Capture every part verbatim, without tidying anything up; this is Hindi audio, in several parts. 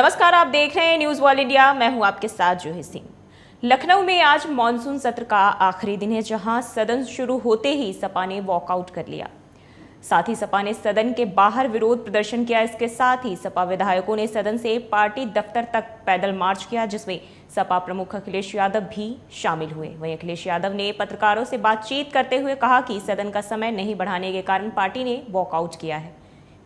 नमस्कार, आप देख रहे हैं न्यूज वर्ल्ड इंडिया। मैं हूं आपके साथ जय सिंह। लखनऊ में आज मॉनसून सत्र का आखिरी दिन है, जहां सदन शुरू होते ही सपा ने वॉकआउट कर लिया। साथ ही सपा ने सदन के बाहर विरोध प्रदर्शन किया। इसके साथ ही सपा विधायकों ने सदन से पार्टी दफ्तर तक पैदल मार्च किया, जिसमें सपा प्रमुख अखिलेश यादव भी शामिल हुए। वहीं अखिलेश यादव ने पत्रकारों से बातचीत करते हुए कहा कि सदन का समय नहीं बढ़ाने के कारण पार्टी ने वॉकआउट किया है।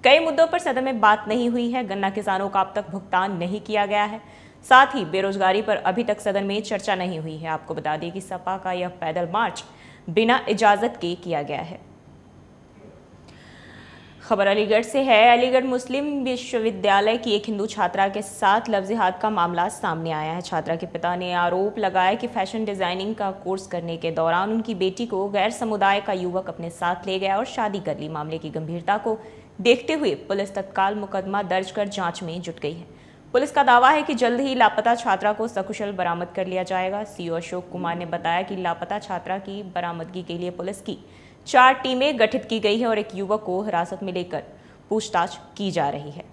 कई मुद्दों पर सदन में बात नहीं हुई है। गन्ना किसानों का अब तक भुगतान नहीं किया गया है। साथ ही बेरोजगारी पर अभी तक सदन में चर्चा नहीं हुई है। आपको बता दें कि सपा का यह पैदल मार्च बिना इजाजत के किया गया है। खबर अलीगढ़ से है। अलीगढ़ मुस्लिम विश्वविद्यालय की एक हिंदू छात्रा के साथ लव जिहाद का मामला सामने आया है। छात्रा के पिता ने आरोप लगाया कि फैशन डिजाइनिंग का कोर्स करने के दौरान उनकी बेटी को गैर समुदाय का युवक अपने साथ ले गया और शादी कर ली। मामले की गंभीरता को देखते हुए पुलिस तत्काल मुकदमा दर्ज कर जांच में जुट गई है। पुलिस का दावा है कि जल्द ही लापता छात्रा को सकुशल बरामद कर लिया जाएगा। सीओ अशोक कुमार ने बताया कि लापता छात्रा की बरामदगी के लिए पुलिस की चार टीमें गठित की गई है और एक युवक को हिरासत में लेकर पूछताछ की जा रही है।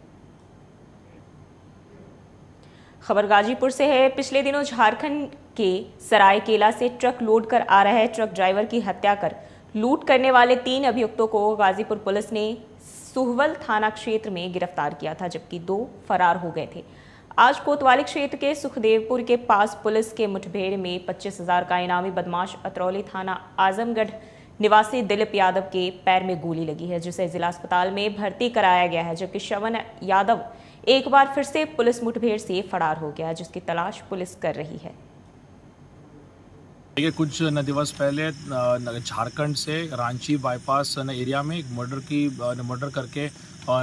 खबर गाजीपुर से है। पिछले दिनों झारखंड के सरायकेला से ट्रक लोड कर आ रहे ट्रक ड्राइवर की हत्या कर लूट करने वाले तीन अभियुक्तों को गाजीपुर पुलिस ने सुहवल थाना क्षेत्र में गिरफ्तार किया था, जबकि दो फरार हो गए थे। आज कोतवाली क्षेत्र के सुखदेवपुर के पास पुलिस के मुठभेड़ में पच्चीस हज़ार का इनामी बदमाश अतरौली थाना आजमगढ़ निवासी दिलीप यादव के पैर में गोली लगी है, जिसे जिला अस्पताल में भर्ती कराया गया है। जबकि शवन यादव एक बार फिर से पुलिस मुठभेड़ से फरार हो गया, जिसकी तलाश पुलिस कर रही है। ये कुछ न दिवस पहले झारखंड से रांची बाईपास एरिया में एक मर्डर की मर्डर करके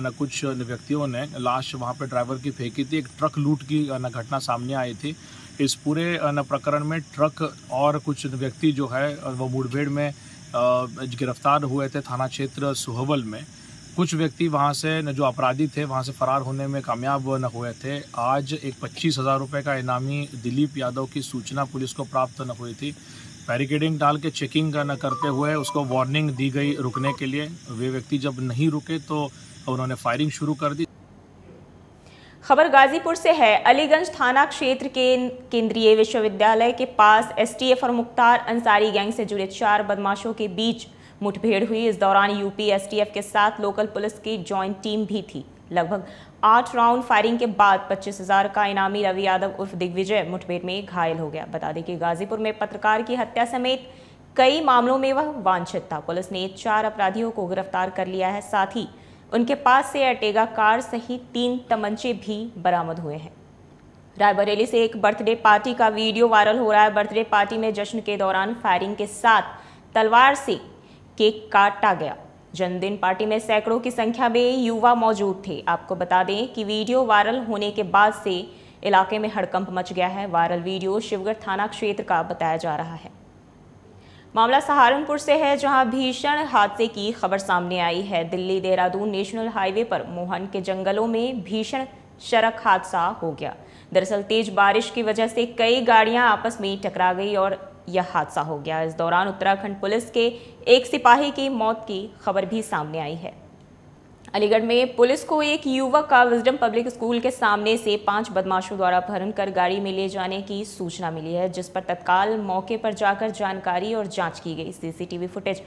न कुछ व्यक्तियों ने लाश वहाँ पे ड्राइवर की फेंकी थी। एक ट्रक लूट की न घटना सामने आई थी। इस पूरे न प्रकरण में ट्रक और कुछ व्यक्ति जो है वो मुठभेड़ में गिरफ्तार हुए थे। थाना क्षेत्र सुहवल में कुछ व्यक्ति वहाँ से जो अपराधी थे वहाँ से फरार होने में कामयाब न हुए थे। आज एक पच्चीस हज़ार रुपये का इनामी दिलीप यादव की सूचना पुलिस को प्राप्त न हुई थी। बैरिकेडिंग डाल के चेकिंग न करते हुए उसको वार्निंग दी गई रुकने के लिए। वे व्यक्ति जब नहीं रुके तो उन्होंने फायरिंग शुरू कर दी। खबर गाजीपुर से है। अलीगंज थाना क्षेत्र के केंद्रीय विश्वविद्यालय के पास एसटीएफ और मुख्तार अंसारी गैंग से जुड़े चार बदमाशों के बीच मुठभेड़ हुई। इस दौरान यूपी एसटीएफ के साथ लोकल पुलिस की जॉइंट टीम भी थी। लगभग आठ राउंड फायरिंग के बाद पच्चीस हज़ार का इनामी रवि यादव उर्फ दिग्विजय मुठभेड़ में घायल हो गया। बता दें कि गाजीपुर में पत्रकार की हत्या समेत कई मामलों में वह वांछित था। पुलिस ने चार अपराधियों को गिरफ्तार कर लिया है। साथ ही उनके पास से अर्टिगा कार सहित तीन तमंचे भी बरामद हुए हैं। रायबरेली से एक बर्थडे पार्टी का वीडियो वायरल हो रहा है। बर्थडे पार्टी में जश्न के दौरान फायरिंग के साथ तलवार से केक काटा गया। जन्मदिन पार्टी में सैकड़ों की संख्या में युवा मौजूद थे। आपको बता दें कि वीडियो वायरल होने के बाद से इलाके में हड़कंप मच गया है। वायरल वीडियो शिवगढ़ थाना क्षेत्र का बताया जा रहा है। मामला सहारनपुर से है, जहां भीषण हादसे की खबर सामने आई है। दिल्ली देहरादून नेशनल हाईवे पर मोहन के जंगलों में भीषण सड़क हादसा हो गया। दरअसल तेज बारिश की वजह से कई गाड़ियां आपस में टकरा गई और यह हादसा हो गया। इस दौरान उत्तराखंड पुलिस के एक सिपाही की मौत की खबर भी सामने आई है। अलीगढ़ में पुलिस को एक युवक का विजडम पब्लिक स्कूल के सामने से पांच बदमाशों द्वारा भरकर गाड़ी में ले जाने की सूचना मिली है, जिस पर तत्काल मौके पर जाकर जानकारी और जांच की गई। सीसीटीवी फुटेज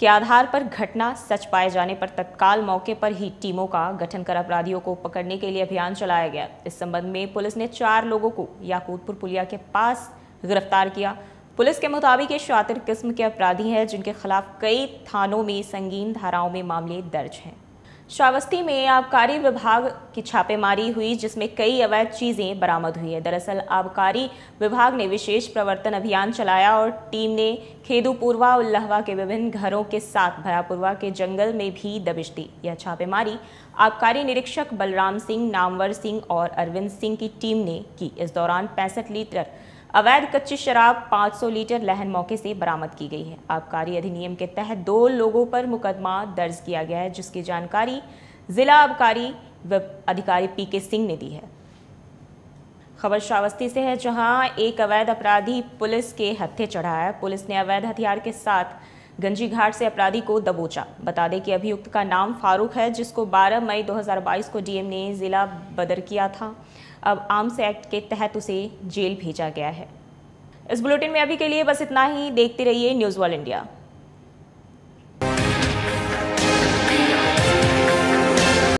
के आधार पर घटना सच पाए जाने पर तत्काल मौके पर ही टीमों का गठन कर अपराधियों को पकड़ने के लिए अभियान चलाया गया। इस संबंध में पुलिस ने चार लोगों को याकूतपुर पुलिया के पास गिरफ्तार किया। पुलिस के मुताबिक ये शातिर किस्म के अपराधी हैं, जिनके खिलाफ कई थानों में संगीन धाराओं में मामले दर्ज हैं। शावस्ती में आबकारी विभाग की छापेमारी हुई, जिसमें कई अवैध चीज़ें बरामद हुई है। दरअसल आबकारी विभाग ने विशेष प्रवर्तन अभियान चलाया और टीम ने खेदपुरवा और लहवा के विभिन्न घरों के साथ भयापुरवा के जंगल में भी दबिश दी। यह छापेमारी आबकारी निरीक्षक बलराम सिंह, नामवर सिंह और अरविंद सिंह की टीम ने की। इस दौरान पैंसठ लीटर अवैध कच्ची शराब, पाँच सौ लीटर लहन मौके से बरामद की गई है। आबकारी अधिनियम के तहत दो लोगों पर मुकदमा दर्ज किया गया है, जिसकी जानकारी जिला आबकारी अधिकारी पी के सिंह ने दी है। खबर शावस्ती से है, जहां एक अवैध अपराधी पुलिस के हत्थे चढ़ा है। पुलिस ने अवैध हथियार के साथ गंजीघाट से अपराधी को दबोचा। बता दें कि अभियुक्त का नाम फारूक है, जिसको बारह मई दो हज़ार बाईस को डीएम ने जिला बदर किया था। अब आर्म्स एक्ट के तहत उसे जेल भेजा गया है। इस बुलेटिन में अभी के लिए बस इतना ही। देखते रहिए न्यूज वर्ल्ड इंडिया।